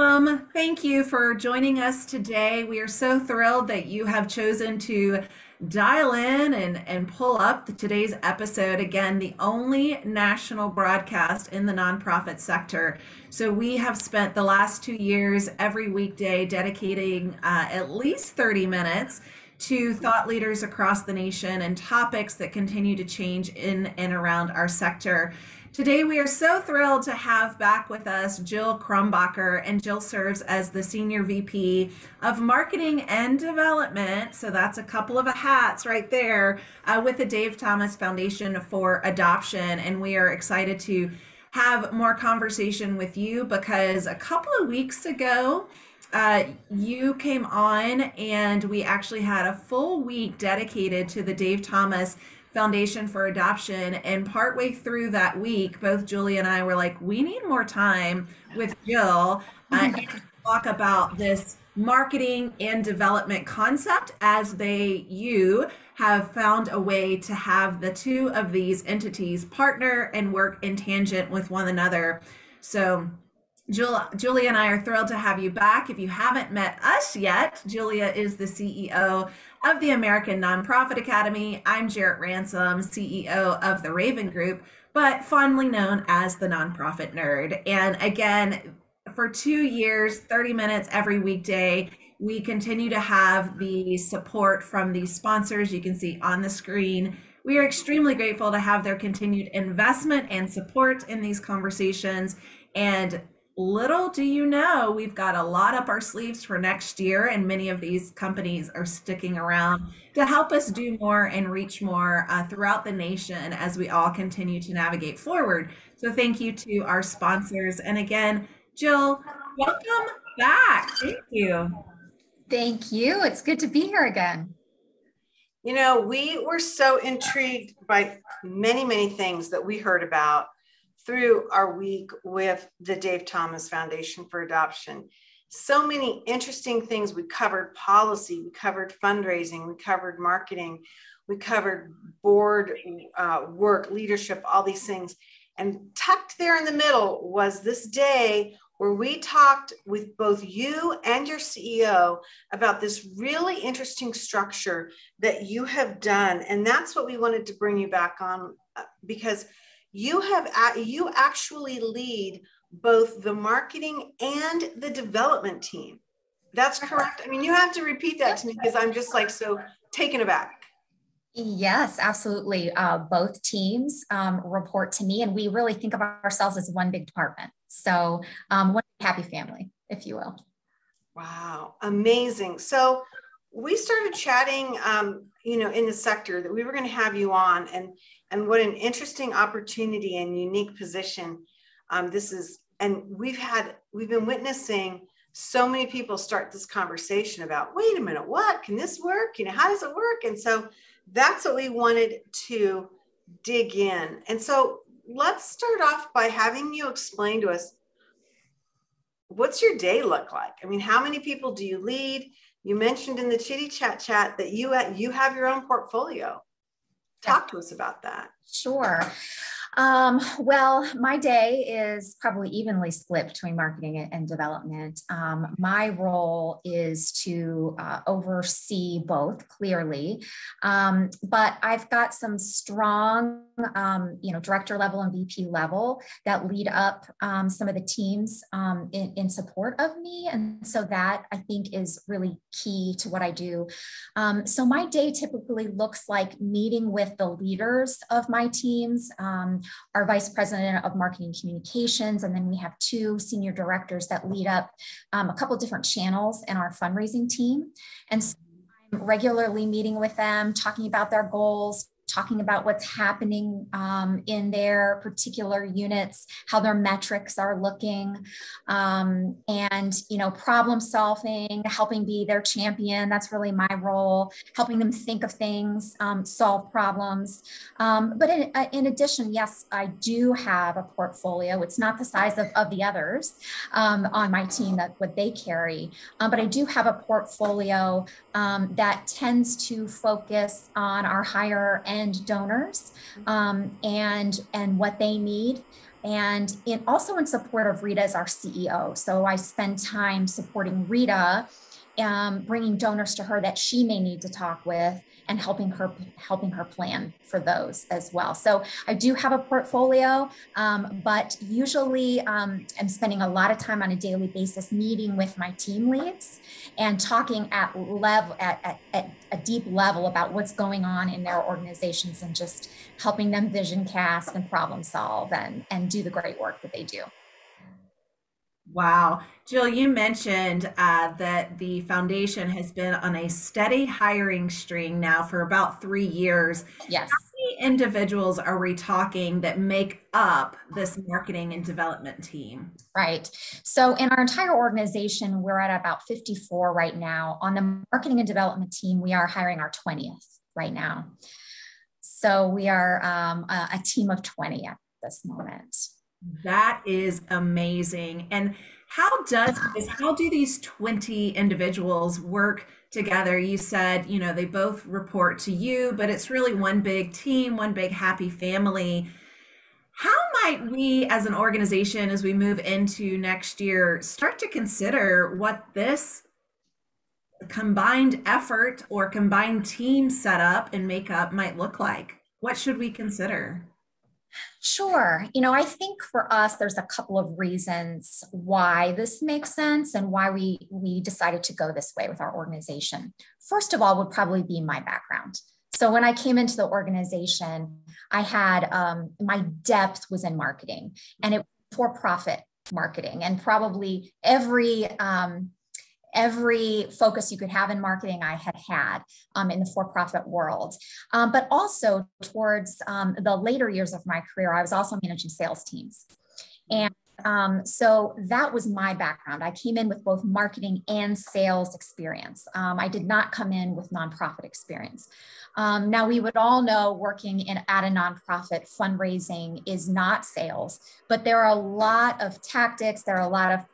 Welcome. Thank you for joining us today. We are so thrilled that you have chosen to dial in and pull up today's episode. Again, the only national broadcast in the nonprofit sector. So we have spent the last 2 years every weekday dedicating at least 30 minutes to thought leaders across the nation and topics that continue to change in and around our sector. Today, we are so thrilled to have back with us Jill Crumbacher, and Jill serves as the Senior VP of Marketing and Development, so that's a couple of hats right there, with the Dave Thomas Foundation for Adoption, and we are excited to have more conversation with you because a couple of weeks ago, you came on and we actually had a full week dedicated to the Dave Thomas Foundation for Adoption, and partway through that week, both Julie and I were like, we need more time with Jill to talk about this marketing and development concept as you have found a way to have the two of these entities partner and work in tangent with one another. So Julia and I are thrilled to have you back. If you haven't met us yet, Julia is the CEO of the American Nonprofit Academy. I'm Jarrett Ransom, CEO of the Raven Group, but fondly known as the Nonprofit Nerd. And again, for 2 years, 30 minutes every weekday, we continue to have the support from the sponsors you can see on the screen. We are extremely grateful to have their continued investment and support in these conversations. And little do you know, we've got a lot up our sleeves for next year, and many of these companies are sticking around to help us do more and reach more throughout the nation as we all continue to navigate forward. So thank you to our sponsors. And again, Jill, welcome back. Thank you. Thank you. It's good to be here again. You know, we were so intrigued by many, many things that we heard about through our week with the Dave Thomas Foundation for Adoption. So many interesting things. We covered policy, we covered fundraising, we covered marketing, we covered board work, leadership, all these things. And tucked there in the middle was this day where we talked with both you and your CEO about this really interesting structure that you have done. And that's what we wanted to bring you back on, because you actually lead both the marketing and the development team. That's correct. I mean, you have to repeat that to me because I'm just like so taken aback. Yes, absolutely. Both teams report to me, and we really think of ourselves as one big department. So one happy family, if you will. Wow, amazing. So we started chatting, you know, in the sector that we were going to have you on, and what an interesting opportunity and unique position this is. And we've been witnessing so many people start this conversation about, wait a minute, what can this work? You know, how does it work? And so that's what we wanted to dig in. And so let's start off by having you explain to us, what's your day look like? I mean, how many people do you lead? You mentioned in the chitty chat that you have your own portfolio. Talk to us about that. Sure. Well, my day is probably evenly split between marketing and development. My role is to oversee both, clearly, but I've got some strong, you know, director level and VP level that lead up some of the teams in support of me. And so that, I think, is really key to what I do. So my day typically looks like meeting with the leaders of my teams, our vice president of marketing communications, and then we have two senior directors that lead up a couple different channels in our fundraising team. And so I'm regularly meeting with them, talking about their goals, talking about what's happening in their particular units, how their metrics are looking, and, you know, problem solving, helping be their champion. That's really my role, helping them think of things, solve problems. But in addition, yes, I do have a portfolio. It's not the size of the others on my team, that's what they carry. But I do have a portfolio that tends to focus on our higher end donors and what they need, And also in support of Rita is our CEO. So I spend time supporting Rita, bringing donors to her that she may need to talk with, and helping her plan for those as well. So I do have a portfolio, but usually I'm spending a lot of time on a daily basis meeting with my team leads and talking at a deep level about what's going on in their organizations and just helping them vision cast and problem solve and do the great work that they do. Wow. Jill, you mentioned that the foundation has been on a steady hiring string now for about 3 years. Yes. How many individuals are we talking that make up this marketing and development team? Right. So in our entire organization, we're at about 54 right now. On the marketing and development team, we are hiring our 20th right now. So we are a team of 20 at this moment. That is amazing. And how do these 20 individuals work together? You said, you know, they both report to you, but it's really one big team, one big happy family. How might we as an organization, as we move into next year, start to consider what this combined effort or combined team setup and makeup might look like? What should we consider? Sure. You know, I think for us, there's a couple of reasons why this makes sense and why we decided to go this way with our organization. First of all, would probably be my background. So when I came into the organization, I had my depth was in marketing, and it was for-profit marketing, and probably every focus you could have in marketing I had in the for-profit world, but also towards the later years of my career, I was also managing sales teams. And so that was my background. I came in with both marketing and sales experience. I did not come in with nonprofit experience. Now, we would all know working at a nonprofit, fundraising is not sales, but there are a lot of tactics, there are a lot of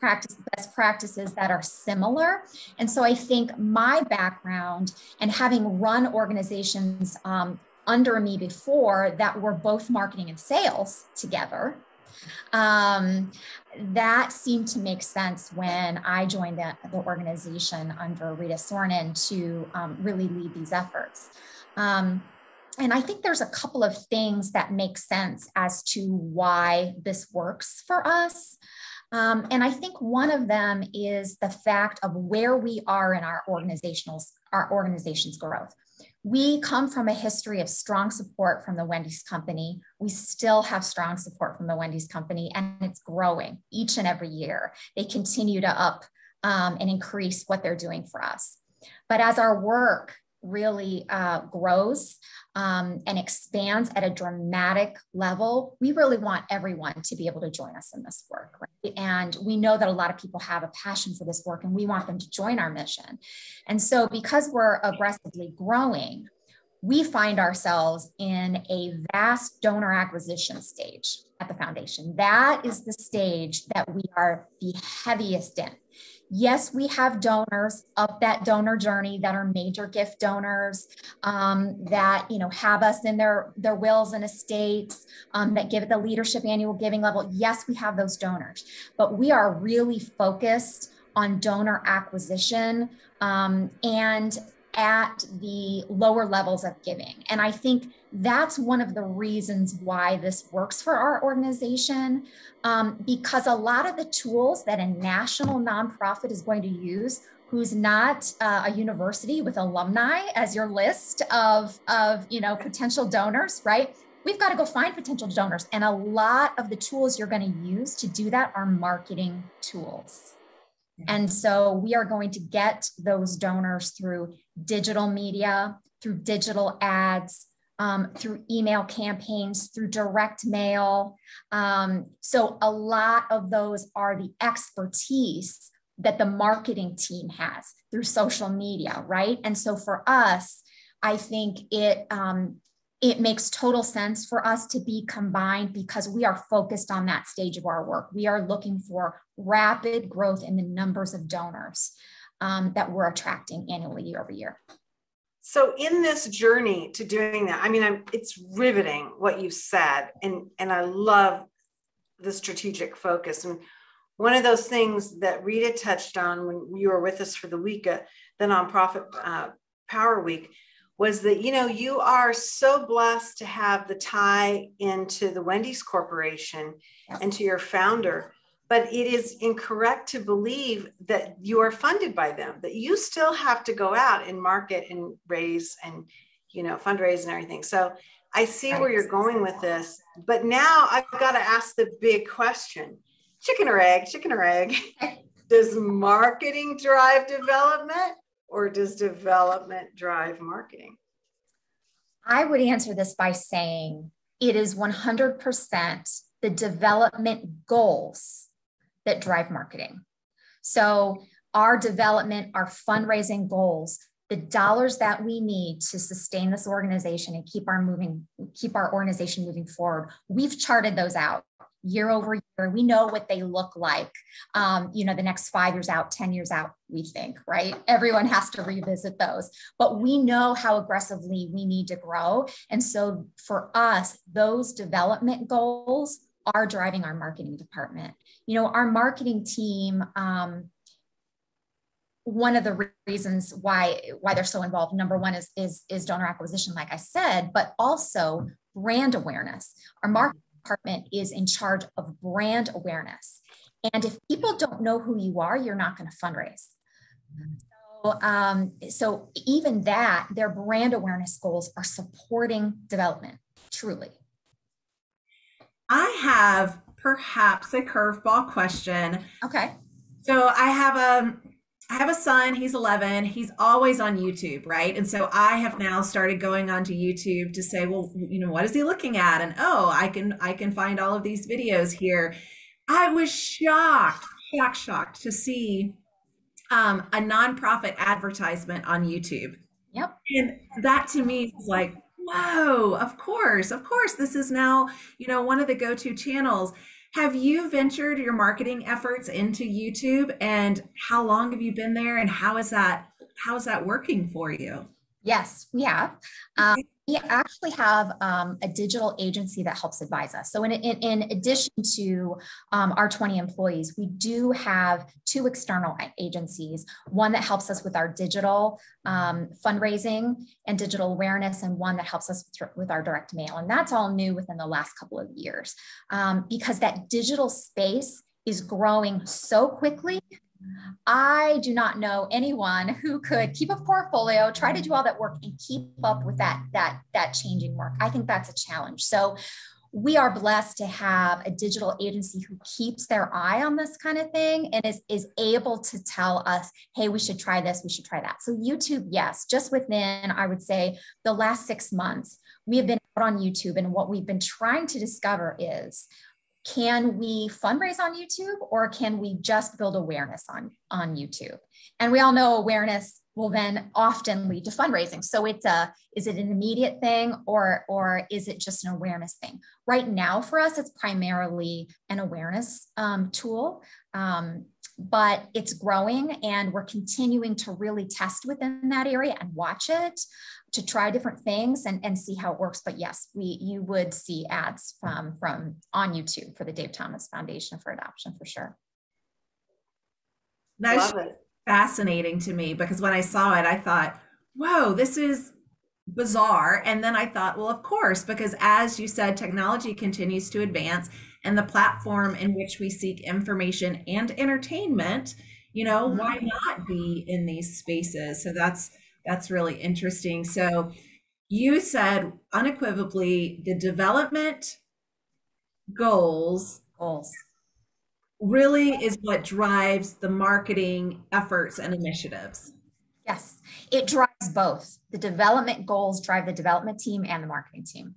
best practices that are similar. And so I think my background and having run organizations under me before that were both marketing and sales together, that seemed to make sense when I joined the organization under Rita Soronen to really lead these efforts. And I think there's a couple of things that make sense as to why this works for us. And I think one of them is the fact of where we are in our organization's growth. We come from a history of strong support from the Wendy's company. We still have strong support from the Wendy's company, and it's growing each and every year. They continue to up and increase what they're doing for us. But as our work really grows and expands at a dramatic level, we really want everyone to be able to join us in this work, right? And we know that a lot of people have a passion for this work, and we want them to join our mission. And so because we're aggressively growing, we find ourselves in a vast donor acquisition stage at the foundation. That is the stage that we are the heaviest in. Yes, we have donors up that donor journey that are major gift donors that, you know, have us in their wills and estates that give it the leadership annual giving level. Yes, we have those donors, but we are really focused on donor acquisition and at the lower levels of giving. And I think that's one of the reasons why this works for our organization, because a lot of the tools that a national nonprofit is going to use, who's not a university with alumni as your list of you know, potential donors, right? We've got to go find potential donors. And a lot of the tools you're going to use to do that are marketing tools. And so we are going to get those donors through digital media, through digital ads, through email campaigns, through direct mail. So a lot of those are the expertise that the marketing team has through social media, right? And so for us, I think it makes total sense for us to be combined because we are focused on that stage of our work. We are looking for rapid growth in the numbers of donors that we're attracting annually, year over year. So in this journey to doing that, I mean, it's riveting what you said, and I love the strategic focus. And one of those things that Rita touched on when you were with us for the week, the Nonprofit Power Week, was that, you know, you are so blessed to have the tie into the Wendy's Corporation and to your founder, but it is incorrect to believe that you are funded by them, that you still have to go out and market and raise and, you know, fundraise and everything. So I see where you're going with this, but now I've got to ask the big question, chicken or egg, does marketing drive development or does development drive marketing? I would answer this by saying it is 100% the development goals that drive marketing. So our development, our fundraising goals, the dollars that we need to sustain this organization and keep our organization moving forward, we've charted those out year over year. We know what they look like, you know, the next 5 years out, 10 years out, we think, right? Everyone has to revisit those, but we know how aggressively we need to grow. And so for us, those development goals are driving our marketing department. You know, our marketing team, one of the reasons why they're so involved, number one is donor acquisition, like I said, but also brand awareness. Our marketing department is in charge of brand awareness. And if people don't know who you are, you're not going to fundraise. So even that, their brand awareness goals are supporting development, truly. I have perhaps a curveball question. Okay. So I have a son, he's 11, he's always on YouTube, right? And so I have now started going onto YouTube to say, well, you know, what is he looking at? And oh, I can find all of these videos here. I was shocked to see a nonprofit advertisement on YouTube. Yep. And that to me is like, whoa, of course, this is now, you know, one of the go-to channels. Have you ventured your marketing efforts into YouTube, and how long have you been there, and how is that working for you? Yes, we have. We actually have a digital agency that helps advise us. So in addition to our 20 employees, we do have two external agencies, one that helps us with our digital fundraising and digital awareness, and one that helps us with our direct mail. And that's all new within the last couple of years, because that digital space is growing so quickly. I do not know anyone who could keep a portfolio, try to do all that work, and keep up with that changing work. I think that's a challenge. So we are blessed to have a digital agency who keeps their eye on this kind of thing and is able to tell us, hey, we should try this, we should try that. So YouTube, yes, just within, I would say, the last 6 months, we have been out on YouTube, and what we've been trying to discover is, can we fundraise on YouTube, or can we just build awareness on YouTube? And we all know awareness will then often lead to fundraising. So is it an immediate thing, or is it just an awareness thing? Right now for us, it's primarily an awareness tool, but it's growing, and we're continuing to really test within that area and watch it, to try different things and see how it works. But yes, you would see ads from on YouTube for the Dave Thomas Foundation for Adoption, for sure. That's fascinating to me, because when I saw it, I thought, whoa, this is bizarre. And then I thought, well, of course, because as you said, technology continues to advance, and the platform in which we seek information and entertainment, you know, why not be in these spaces? So that's really interesting. So you said unequivocally the development goals really is what drives the marketing efforts and initiatives. Yes, it drives both. The development goals drive the development team and the marketing team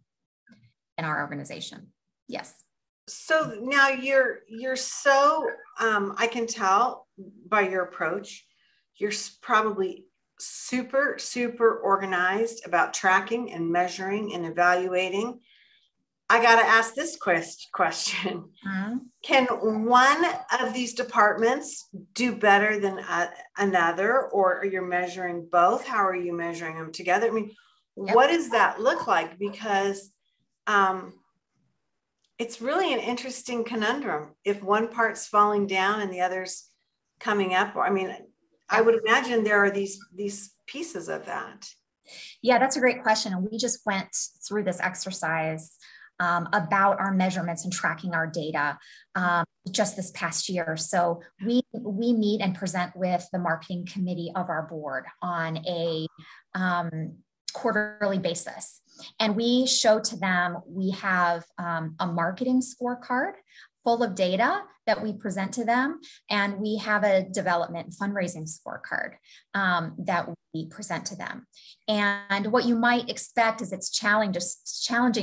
in our organization. Yes. So now you're so, I can tell by your approach, you're probably super organized about tracking and measuring and evaluating. I got to ask this question. Mm-hmm. Can one of these departments do better than another, or are you measuring both? How are you measuring them together? I mean, What does that look like? Because it's really an interesting conundrum if one part's falling down and the other's coming up. I mean, I would imagine there are these pieces of that. Yeah, that's a great question. And we just went through this exercise about our measurements and tracking our data just this past year. So we meet and present with the marketing committee of our board on a quarterly basis. And we show to them, we have a marketing scorecard full of data that we present to them. And we have a development fundraising scorecard that we present to them. And what you might expect is it's challenging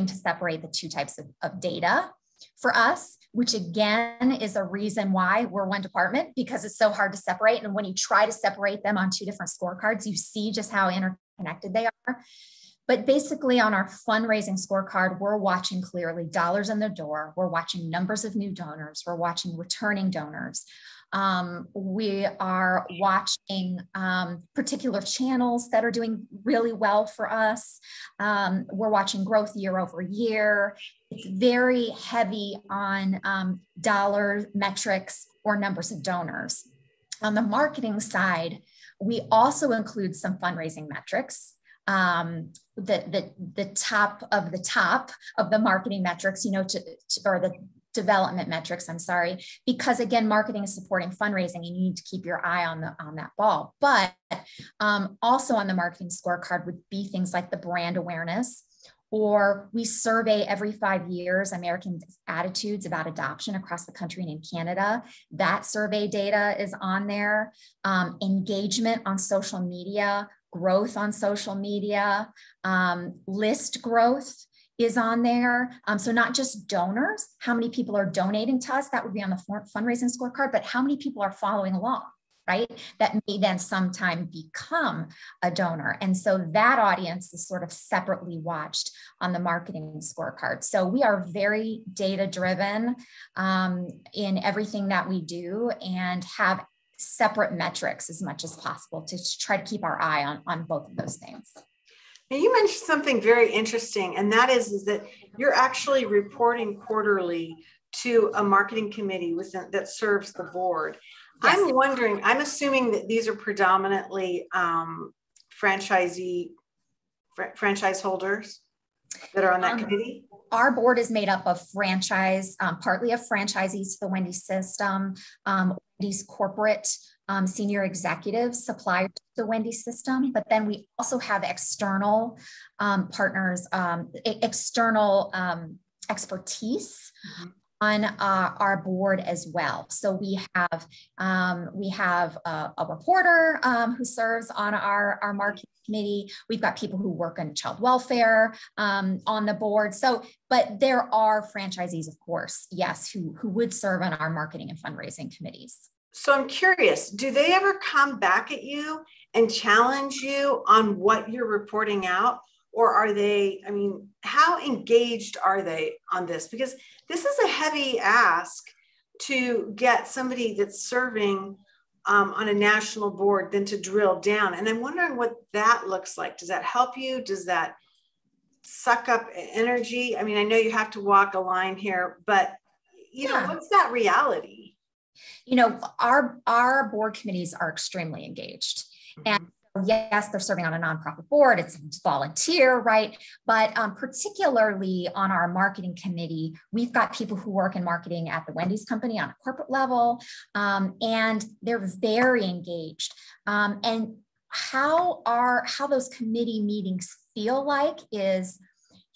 to separate the two types of data for us, which again is a reason why we're one department, because it's so hard to separate. And when you try to separate them on two different scorecards, you see just how interconnected they are. But basically on our fundraising scorecard, we're watching clearly dollars in the door. We're watching numbers of new donors. We're watching returning donors. We are watching particular channels that are doing really well for us. We're watching growth year over year. It's very heavy on dollar metrics or numbers of donors. On the marketing side, we also include some fundraising metrics. The top of the marketing metrics, you know, or the development metrics, I'm sorry, because again, marketing is supporting fundraising and you need to keep your eye on that ball. But also on the marketing scorecard would be things like the brand awareness, or we survey every 5 years American attitudes about adoption across the country and in Canada. That survey data is on there. Engagement on social media, growth on social media, list growth is on there. So not just donors, how many people are donating to us, that would be on the fundraising scorecard, but how many people are following along, right? That may then sometime become a donor. And so that audience is sort of separately watched on the marketing scorecard. So we are very data-driven in everything that we do and have separate metrics as much as possible to try to keep our eye on both of those things. Now you mentioned something very interesting, and that is that you're actually reporting quarterly to a marketing committee that serves the board. Yes. I'm wondering, I'm assuming that these are predominantly franchise holders that are on that committee? Our board is made up of partly of franchisees to the Wendy's system, Wendy's corporate senior executives, suppliers to the Wendy's system, but then we also have external partners, external expertise on our board as well. So we have a reporter who serves on our marketing committee. We've got people who work on child welfare on the board. So, but there are franchisees, of course, yes, who would serve on our marketing and fundraising committees. So I'm curious, do they ever come back at you and challenge you on what you're reporting out? Or are they, I mean, how engaged are they on this? Because this is a heavy ask to get somebody that's serving on a national board than to drill down. And I'm wondering what that looks like. Does that help you? Does that suck up energy? I mean, I know you have to walk a line here, but you know, what's that reality? You know, our board committees are extremely engaged. And yes, they're serving on a nonprofit board. It's volunteer, right? But particularly on our marketing committee, we've got people who work in marketing at the Wendy's company on a corporate level, and they're very engaged. And how those committee meetings feel like is,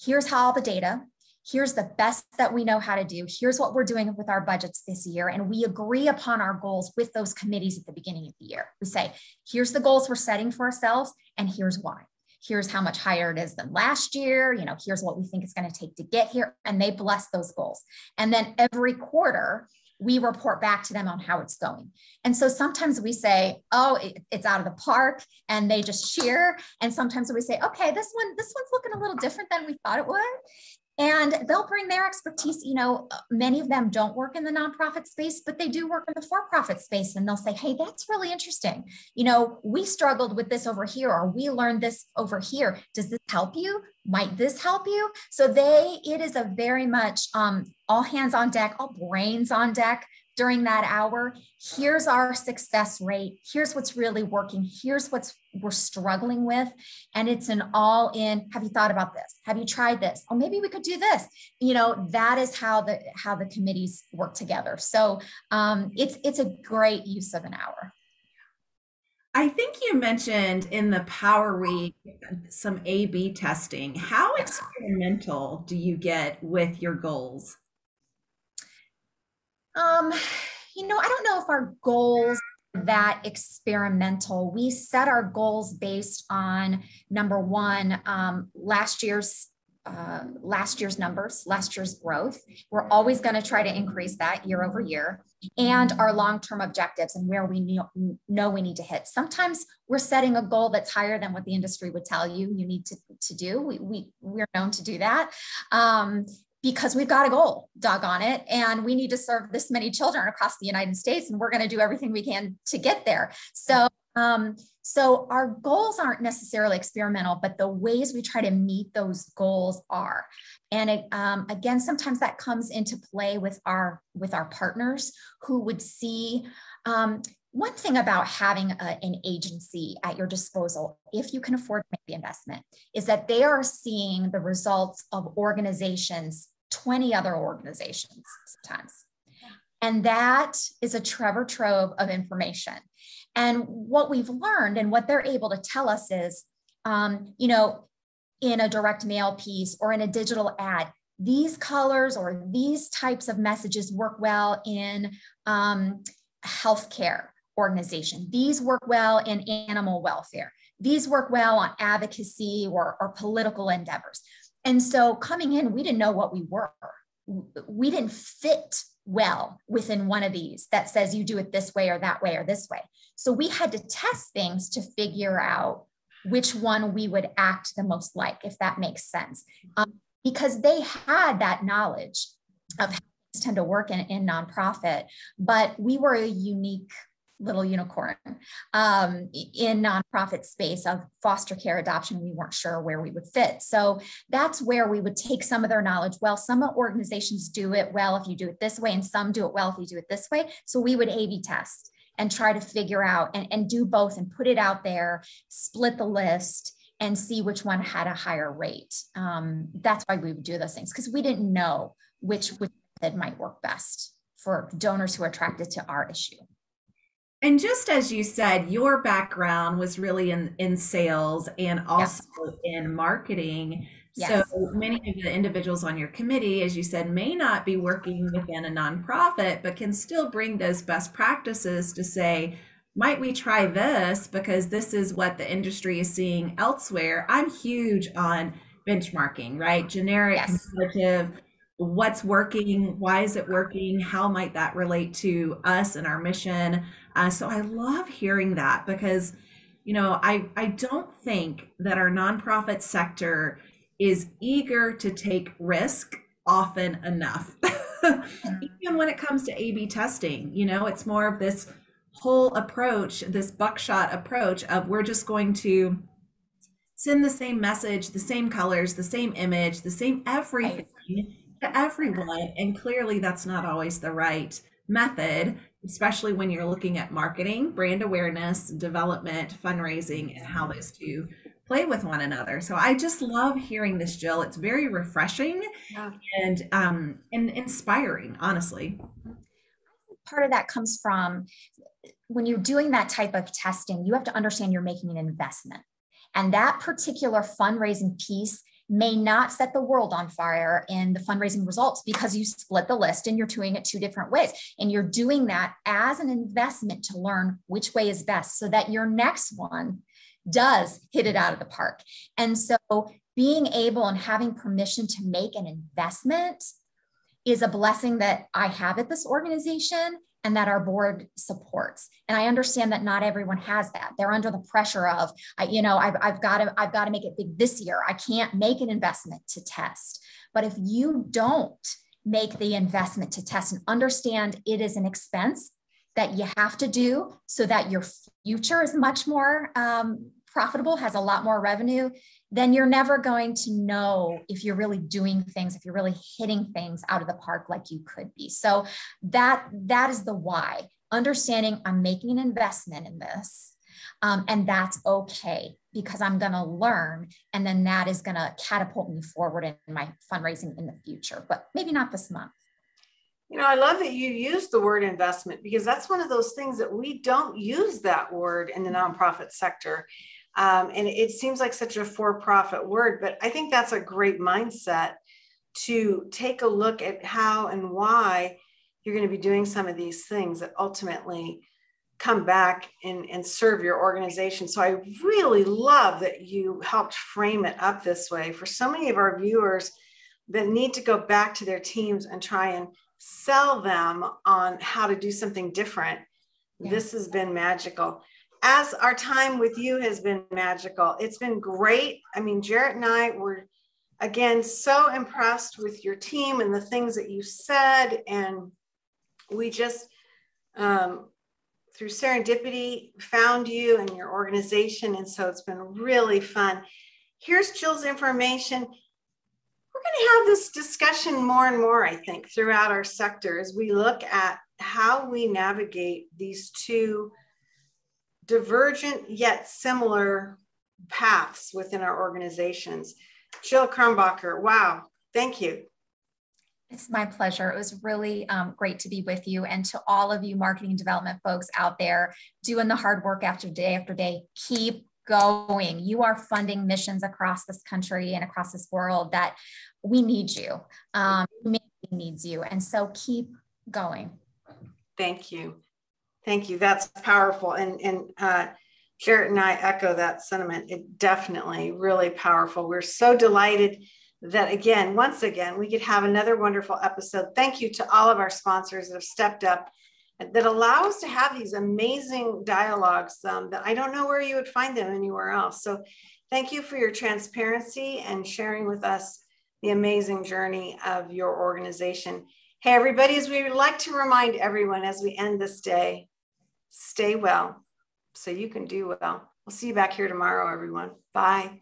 here's how all the data, here's the best that we know how to do, here's what we're doing with our budgets this year. And we agree upon our goals with those committees at the beginning of the year. We say, here's the goals we're setting for ourselves, and here's why. Here's how much higher it is than last year. You know, here's what we think it's going to take to get here. And they bless those goals. And then every quarter, we report back to them on how it's going. And so sometimes we say, oh, it's out of the park, and they just cheer. And sometimes we say, okay, this one's looking a little different than we thought it would. And they'll bring their expertise. You know, many of them don't work in the nonprofit space, but they do work in the for-profit space. And they'll say, hey, that's really interesting. You know, we struggled with this over here, or we learned this over here. Does this help you? Might this help you? So it is a very much all hands on deck, all brains on deck during that hour. Here's our success rate. Here's what's really working. Here's what we're struggling with. And it's an all in, have you thought about this? Have you tried this? Oh, maybe we could do this. You know, that is how the committees work together. So it's a great use of an hour. I think you mentioned in the Power Week, some A/B testing. How experimental do you get with your goals? You know, I don't know if our goals are that experimental. We set our goals based on number one, last year's numbers, last year's growth. We're always going to try to increase that year over year, and our long-term objectives and where we know we need to hit. Sometimes we're setting a goal that's higher than what the industry would tell you you need to do. We're known to do that. Because we've got a goal, doggone it, and we need to serve this many children across the United States, and we're going to do everything we can to get there. So, so our goals aren't necessarily experimental, but the ways we try to meet those goals are. And it, again, sometimes that comes into play with our partners who would see. One thing about having an agency at your disposal, if you can afford to make the investment, is that they are seeing the results of organizations, 20 other organizations sometimes. And that is a treasure trove of information. And what we've learned and what they're able to tell us is, you know, in a direct mail piece or in a digital ad, these colors or these types of messages work well in healthcare organization. These work well in animal welfare. These work well on advocacy or political endeavors. And so coming in, we didn't know what we were. We didn't fit well within one of these that says you do it this way or that way or this way. So we had to test things to figure out which one we would act the most like, if that makes sense. Because they had that knowledge of how tend to work in nonprofit, but we were a unique little unicorn in nonprofit space of foster care adoption. We weren't sure where we would fit. So that's where we would take some of their knowledge. Well, some organizations do it well if you do it this way, and some do it well if you do it this way. So we would A/B test and try to figure out and do both and put it out there, split the list, and see which one had a higher rate. That's why we would do those things, because we didn't know which that might work best for donors who are attracted to our issue. And just as you said, your background was really in sales and also in marketing. Yes. So many of the individuals on your committee, as you said, may not be working within a nonprofit, but can still bring those best practices to say, might we try this? Because this is what the industry is seeing elsewhere. I'm huge on benchmarking, right? Generic, comparative. What's working? Why is it working? How might that relate to us and our mission? So I love hearing that, because, you know, I don't think that our nonprofit sector is eager to take risk often enough. Even when it comes to A/B testing, you know, it's more of this whole approach, this buckshot approach of we're just going to send the same message, the same colors, the same image, the same everything. Right. To everyone, and clearly that's not always the right method, especially when you're looking at marketing, brand awareness, development, fundraising, and how those two play with one another. So I just love hearing this, Jill. It's very refreshing and inspiring, honestly. Part of that comes from when you're doing that type of testing, you have to understand you're making an investment, and that particular fundraising piece may not set the world on fire in the fundraising results because you split the list and you're doing it two different ways. And you're doing that as an investment to learn which way is best so that your next one does hit it out of the park. And so being able and having permission to make an investment is a blessing that I have at this organization and that our board supports. And I understand that not everyone has that. They're under the pressure of, I've got to make it big this year. I can't make an investment to test. But if you don't make the investment to test and understand it is an expense that you have to do so that your future is much more profitable, has a lot more revenue, then you're never going to know if you're really doing things, if you're really hitting things out of the park like you could be. So that is the why. Understanding I'm making an investment in this, and that's okay because I'm going to learn, and then that is going to catapult me forward in my fundraising in the future, but maybe not this month. You know, I love that you used the word investment, because that's one of those things that we don't use that word in the nonprofit sector. And it seems like such a for-profit word, but I think that's a great mindset to take a look at how and why you're going to be doing some of these things that ultimately come back and serve your organization. So I really love that you helped frame it up this way for so many of our viewers that need to go back to their teams and try and sell them on how to do something different. Yeah. This has been magical. As our time with you has been magical, it's been great. I mean, Jarrett and I were, again, so impressed with your team and the things that you said. And we just, through serendipity, found you and your organization. And so it's been really fun. Here's Jill's information. We're going to have this discussion more and more, I think, throughout our sector as we look at how we navigate these two divergent yet similar paths within our organizations. Jill Crumbacher, wow, thank you. It's my pleasure. It was really great to be with you, and to all of you marketing and development folks out there doing the hard work after day, keep going. You are funding missions across this country and across this world that we need you, humanity needs you, and so keep going. Thank you. Thank you. That's powerful. And Jarrett and I echo that sentiment. It definitely really powerful. We're so delighted that, again, once again, we could have another wonderful episode. Thank you to all of our sponsors that have stepped up, that allow us to have these amazing dialogues that I don't know where you would find them anywhere else. So thank you for your transparency and sharing with us the amazing journey of your organization. Hey, everybody, as we would like to remind everyone as we end this day, stay well so you can do well. We'll see you back here tomorrow, everyone. Bye.